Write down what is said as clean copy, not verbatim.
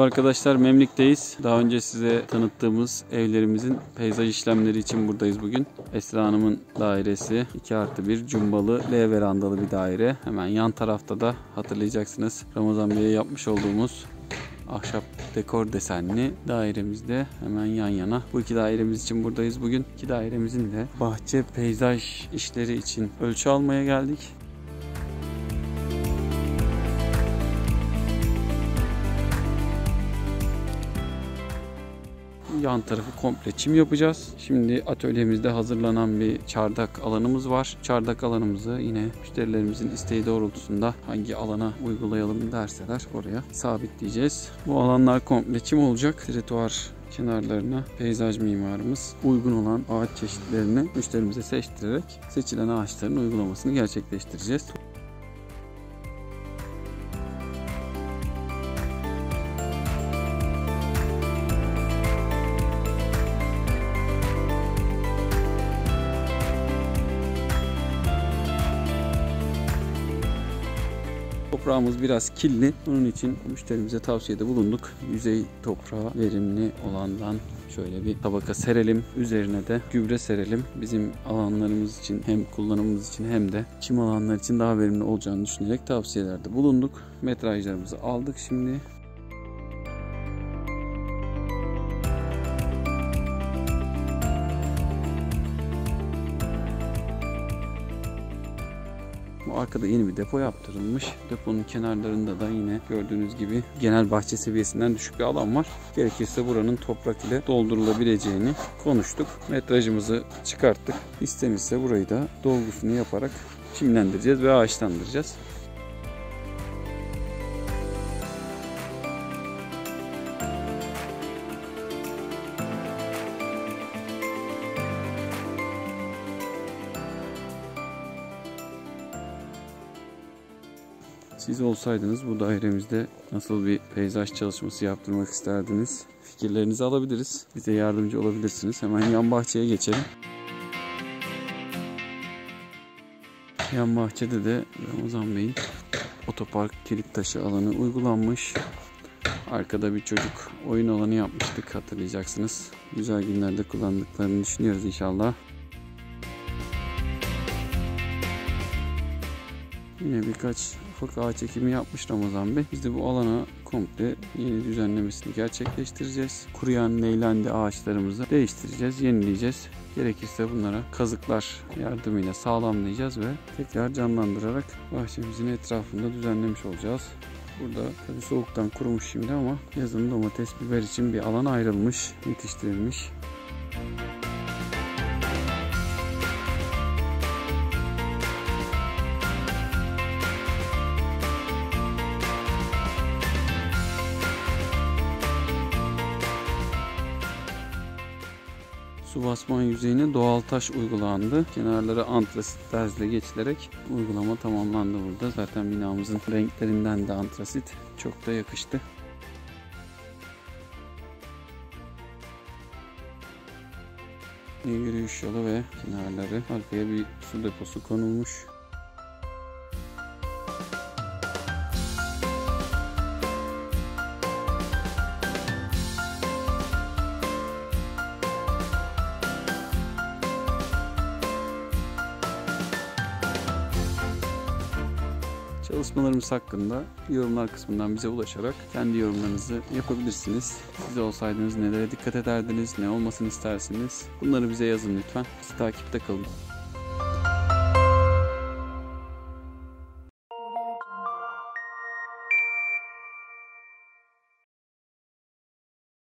Merhaba arkadaşlar, Memlik'teyiz. Daha önce size tanıttığımız evlerimizin peyzaj işlemleri için buradayız bugün. Esra Hanım'ın dairesi 2+1 cumbalı L verandalı bir daire. Hemen yan tarafta da hatırlayacaksınız Ramazan Bey'e yapmış olduğumuz ahşap dekor desenli dairemizde hemen yan yana. Bu iki dairemiz için buradayız bugün. İki dairemizin de bahçe peyzaj işleri için ölçü almaya geldik. Yan tarafı komple çim yapacağız. Şimdi atölyemizde hazırlanan bir çardak alanımız var. Çardak alanımızı yine müşterilerimizin isteği doğrultusunda hangi alana uygulayalım derseler oraya sabitleyeceğiz. Bu alanlar komple çim olacak. Trituar kenarlarına peyzaj mimarımız uygun olan ağaç çeşitlerini müşterimize seçtirerek seçilen ağaçların uygulamasını gerçekleştireceğiz. Toprağımız biraz kirli. Bunun için müşterimize tavsiyede bulunduk. Yüzey toprağı verimli olandan şöyle bir tabaka serelim. Üzerine de gübre serelim. Bizim alanlarımız için hem kullanımımız için hem de çim alanlar için daha verimli olacağını düşünerek tavsiyelerde bulunduk. Metrajlarımızı aldık şimdi. Arkada yeni bir depo yaptırılmış. Deponun kenarlarında da yine gördüğünüz gibi genel bahçe seviyesinden düşük bir alan var. Gerekirse buranın toprak ile doldurulabileceğini konuştuk. Metrajımızı çıkarttık. İstenirse burayı da dolgusunu yaparak çimlendireceğiz ve ağaçlandıracağız. Siz olsaydınız bu dairemizde nasıl bir peyzaj çalışması yaptırmak isterdiniz? Fikirlerinizi alabiliriz. Bize yardımcı olabilirsiniz. Hemen yan bahçeye geçelim. Yan bahçede de Ozan Bey'in otopark kilit taşı alanı uygulanmış. Arkada bir çocuk oyun alanı yapmıştık, hatırlayacaksınız. Güzel günlerde kullandıklarını düşünüyoruz inşallah. Yine birkaç ufak ağaç ekimi yapmış Ramazan Bey. Biz de bu alana komple yeni düzenlemesini gerçekleştireceğiz. Kuruyan leylende ağaçlarımızı değiştireceğiz, yenileyeceğiz. Gerekirse bunlara kazıklar yardımıyla sağlamlayacağız ve tekrar canlandırarak bahçemizin etrafında düzenlemiş olacağız. Burada tabii soğuktan kurumuş şimdi ama yazın domates, biber için bir alan ayrılmış, yetiştirilmiş. Su basma yüzeyine doğal taş uygulandı. Kenarları antrasit terzle geçilerek uygulama tamamlandı burada. Zaten binamızın renklerinden de antrasit çok da yakıştı. Yürüyüş yolu ve kenarları, arkaya bir su deposu konulmuş. Çalışmalarımız hakkında yorumlar kısmından bize ulaşarak kendi yorumlarınızı yapabilirsiniz. Siz olsaydınız nelere dikkat ederdiniz, ne olmasını istersiniz? Bunları bize yazın lütfen. Bizi takipte kalın.